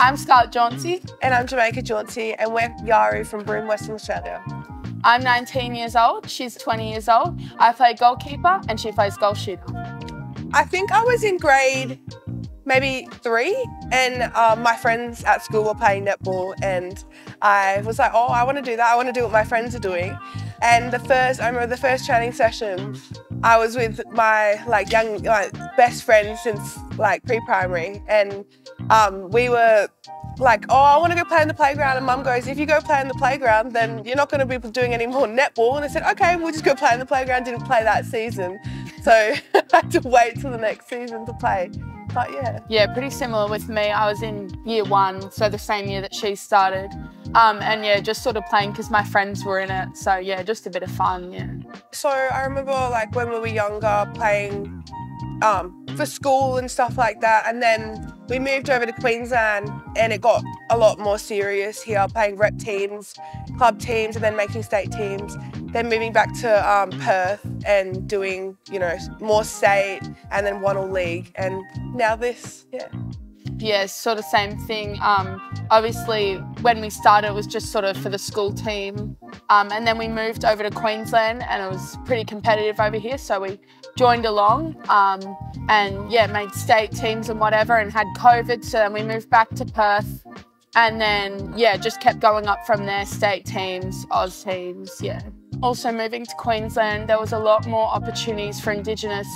I'm Scarlet Jauncey. And I'm Jamaica Jauncey, and we're Yaru from Broome, Western Australia. I'm 19 years old, she's 20 years old. I play goalkeeper and she plays goal shooter. I think I was in grade maybe 3 and my friends at school were playing netball and I was like, oh, I want to do that. I want to do what my friends are doing. And I remember the first training session, I was with my best friend since pre-primary, and we were like, oh, I want to go play in the playground, and Mum goes, if you go play in the playground then you're not going to be doing any more netball. And I said, okay, we'll just go play in the playground. Didn't play that season, so I had to wait till the next season to play. But yeah. Yeah, pretty similar with me. I was in year 1, so the same year that she started. And yeah, just sort of playing because my friends were in it. So yeah, just a bit of fun, yeah. So I remember when we were younger playing for school and stuff like that. And then we moved over to Queensland and it got a lot more serious here, playing rep teams, club teams, and then making state teams. Then moving back to Perth and doing, more state and then WANFL league, and now this, yeah. Yeah, sort of same thing. Obviously, when we started, it was just sort of for the school team. And then we moved over to Queensland and it was pretty competitive over here, so we joined along and, yeah, made state teams and whatever, and had COVID, so then we moved back to Perth. And then, yeah, just kept going up from there, state teams, Oz teams, yeah. Also moving to Queensland, there was a lot more opportunities for Indigenous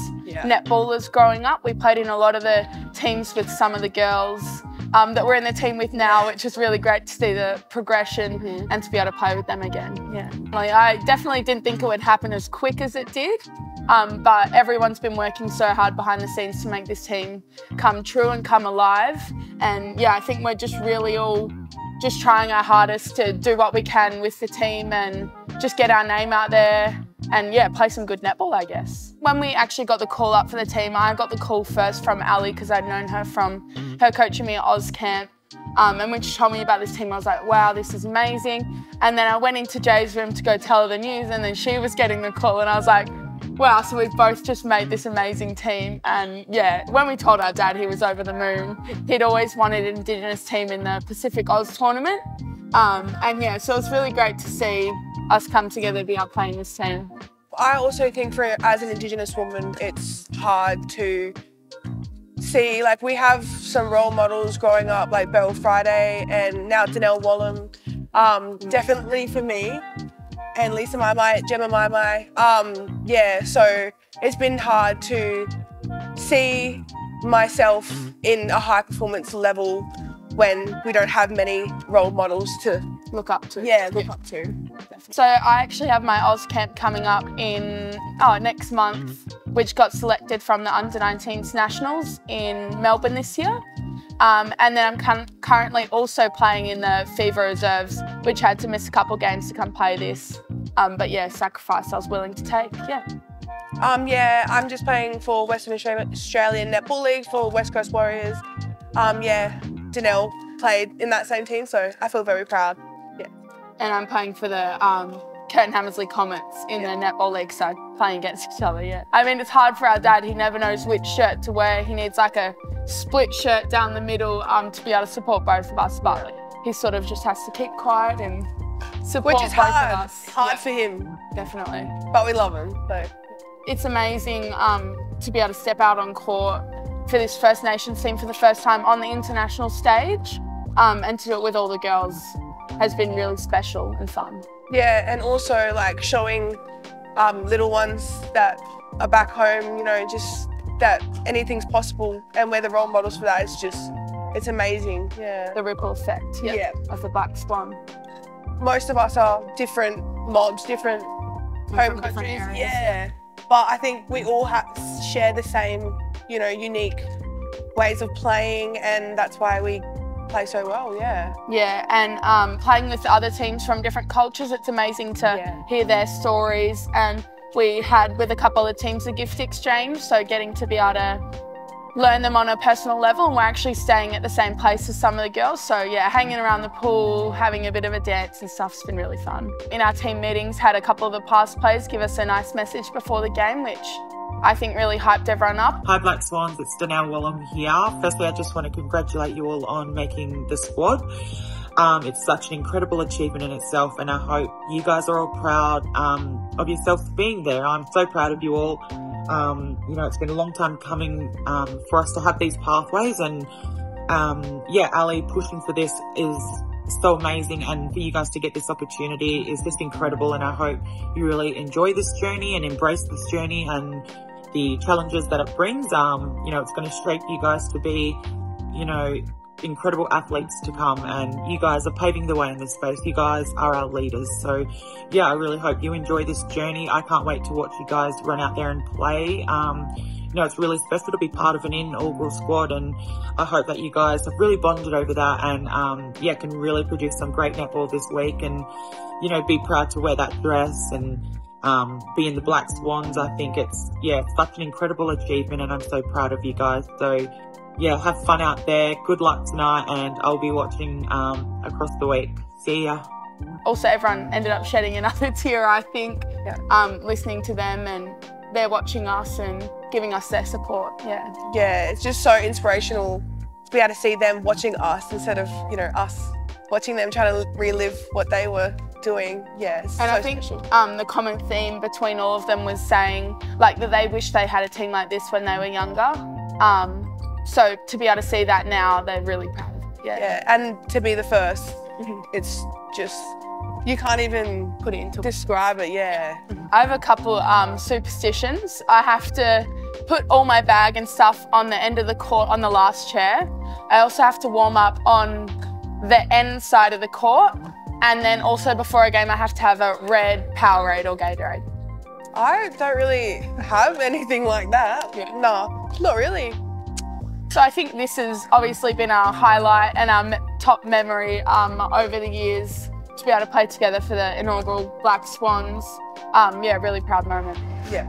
netballers growing up. We played in a lot of the teams with some of the girls that we're in the team with now, which is really great to see the progression and to be able to play with them again. Yeah, I definitely didn't think it would happen as quick as it did, but everyone's been working so hard behind the scenes to make this team come true and come alive. And yeah, I think we're just really all just trying our hardest to do what we can with the team and just get our name out there and, yeah, play some good netball, I guess. When we actually got the call up for the team, I got the call first from Ali because I'd known her from her coaching me at Oz Camp. And when she told me about this team, I was like, wow, this is amazing. And then I went into Jay's room to go tell her the news, and then she was getting the call and I was like, wow, so we've both just made this amazing team. And yeah, when we told our dad, he was over the moon. He'd always wanted an Indigenous team in the Pacific Oz tournament. And yeah, so it's really great to see us come together to be out playing this team. I also think as an Indigenous woman, it's hard to see, we have some role models growing up, Belle Friday and now Danielle Wallam, definitely for me, and Lisa Mai Mai, Gemma Mai Mai. Yeah, so it's been hard to see myself in a high performance level when we don't have many role models to look up to. Yeah, look up to. Definitely. So I actually have my Oz Camp coming up in next month, which got selected from the Under-19s Nationals in Melbourne this year. And then I'm currently also playing in the Fever Reserves, which had to miss a couple games to come play this. But yeah, sacrifice I was willing to take, yeah. Yeah, I'm just playing for Western Australian Netball League for West Coast Warriors. Yeah, Danielle played in that same team, so I feel very proud, yeah. And I'm playing for the Curtin Hammersley Comets in the Netball League side, playing against each other, yeah. I mean, it's hard for our dad. He never knows which shirt to wear. He needs a split shirt down the middle to be able to support both of us, but he sort of just has to keep quiet and support both of us. Which is hard for him. Definitely. But we love him, so. It's amazing to be able to step out on court for this First Nations team for the first time on the international stage, and to do it with all the girls has been really special and fun. Yeah, and also showing little ones that are back home, just that anything's possible, and we're the role models for that. It's just, it's amazing. Yeah. The ripple effect of the Black Swan. Most of us are different mobs, different home countries. Areas. Yeah. But I think we all share the same, unique ways of playing, and that's why we play so well, yeah. Yeah, and playing with other teams from different cultures, it's amazing to hear their stories. And we had with a couple of teams a gift exchange, so getting to be able to learn them on a personal level, and we're actually staying at the same place as some of the girls, so yeah, hanging around the pool, having a bit of a dance and stuff's been really fun. In our team meetings, had a couple of the past players give us a nice message before the game, which I think really hyped everyone up. Hi Black Swans, it's Danielle Wallam here. Firstly, I just want to congratulate you all on making the squad. It's such an incredible achievement in itself, and I hope you guys are all proud of yourselves being there. I'm so proud of you all. You know, it's been a long time coming for us to have these pathways, and yeah, Ali pushing for this is so amazing, and for you guys to get this opportunity is just incredible, and I hope you really enjoy this journey and embrace this journey and the challenges that it brings. You know, it's going to shape you guys to be, you know, incredible athletes to come, and you guys are paving the way in this space. You guys are our leaders, so yeah, I really hope you enjoy this journey. I can't wait to watch you guys run out there and play. You know, it's really special to be part of an inaugural squad, and I hope that you guys have really bonded over that, and yeah, can really produce some great netball this week, and you know, be proud to wear that dress and be in the Black Swans. I think it's, yeah, such an incredible achievement, and I'm so proud of you guys. So yeah, have fun out there. Good luck tonight, and I'll be watching across the week. See ya. Also, everyone ended up shedding another tear, I think, yeah. Listening to them, and they're watching us and giving us their support. Yeah. Yeah, it's just so inspirational to be able to see them watching us instead of, you know, us watching them try to relive what they were doing. Yeah, it's so special. And I think the common theme between all of them was saying, like, that they wish they had a team like this when they were younger. So to be able to see that now, they're really proud of it. Yeah. Yeah, and to be the first, it's just, you can't even put it into describe it, yeah. I have a couple superstitions. I have to put all my bag and stuff on the end of the court on the last chair. I also have to warm up on the end side of the court. And then also before a game, I have to have a red Powerade or Gatorade. I don't really have anything like that. Yeah. No, not really. So I think this has obviously been our highlight and our top memory over the years, to be able to play together for the inaugural Black Swans. Yeah, really proud moment. Yeah.